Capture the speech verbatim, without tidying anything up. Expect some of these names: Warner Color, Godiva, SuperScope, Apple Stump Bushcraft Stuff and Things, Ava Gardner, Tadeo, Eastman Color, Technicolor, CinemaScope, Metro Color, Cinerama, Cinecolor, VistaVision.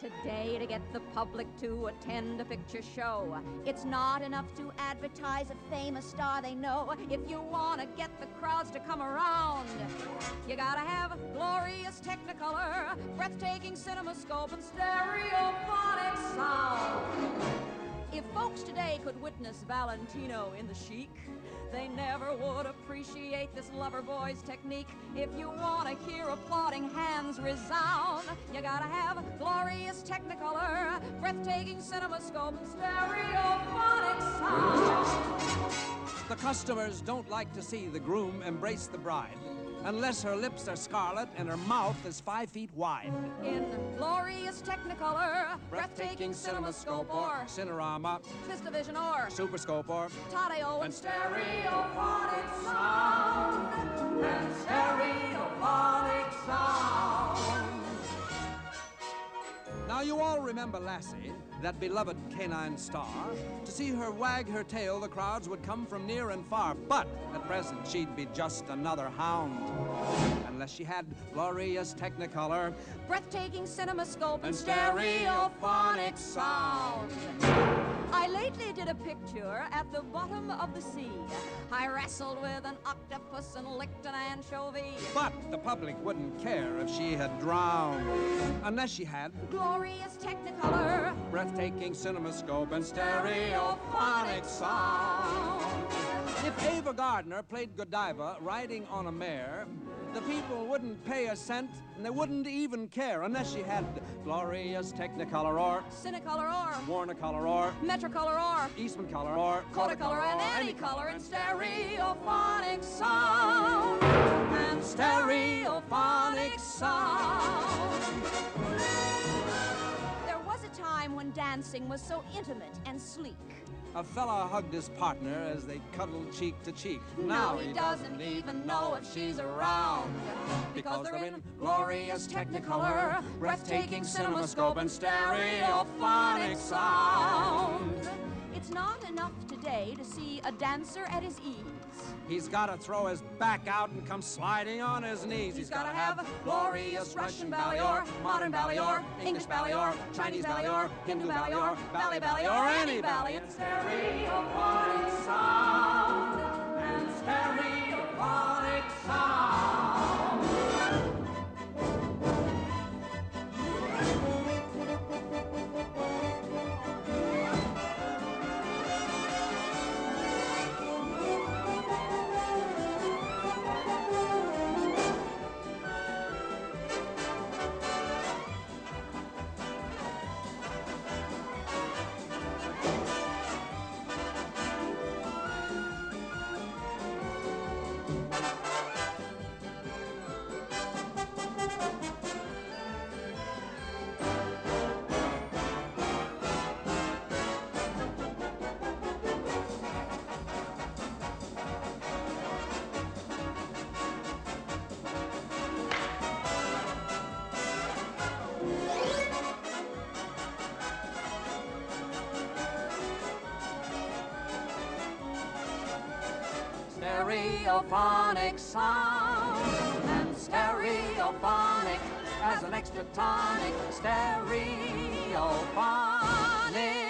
today to get the public to attend a picture show. It's not enough to advertise a famous star they know. If you want to get the crowds to come around, you gotta have glorious Technicolor, breathtaking CinemaScope, and stereophonic sound. If folks today could witness Valentino in the chic, they never would appreciate this lover boy's technique. If you want to hear applauding hands resound, you gotta have glorious Technicolor, breathtaking CinemaScope, and stereophonic sound. The customers don't like to see the groom embrace the bride unless her lips are scarlet and her mouth is five feet wide. In glorious Technicolor, breathtaking CinemaScope, or Cinerama, VistaVision, or SuperScope, or Tadeo, and stereophonic sound, and stereophonic sound. Now you all remember Lassie, that beloved canine star. To see her wag her tail, the crowds would come from near and far. But at present, she'd be just another hound. Unless she had glorious Technicolor, breathtaking CinemaScope, and stereophonic sound. I lately did a picture at the bottom of the sea. I wrestled with an octopus and licked an anchovy. But the public wouldn't care if she had drowned, unless she had glorious Technicolor, breathtaking CinemaScope, and stereophonic sound. If Ava Gardner played Godiva riding on a mare, the people wouldn't pay a cent, and they wouldn't even care unless she had glorious Technicolor, or Cinecolor, or Warner Color, or Metro Color, or Eastman Color, or Godiva, and any color, and stereophonic sound, and stereophonic sound. There was a time when dancing was so intimate and sleek. A fella hugged his partner as they cuddled cheek to cheek. Now, now he, he doesn't, doesn't even know if she's around, because they're in glorious Technicolor, breathtaking CinemaScope, and stereophonic sound. It's not enough today to see a dancer at his ease. He's got to throw his back out and come sliding on his knees. He's, He's got to have, have glorious Russian ballet, or modern ballet, or English ballet, or Chinese ballet, or Hindu ballet, or ballet ballet, or any ballet. And stereophonic sound, and stereophonic sound. Stereophonic sound, and stereophonic as an extra tonic, stereophonic.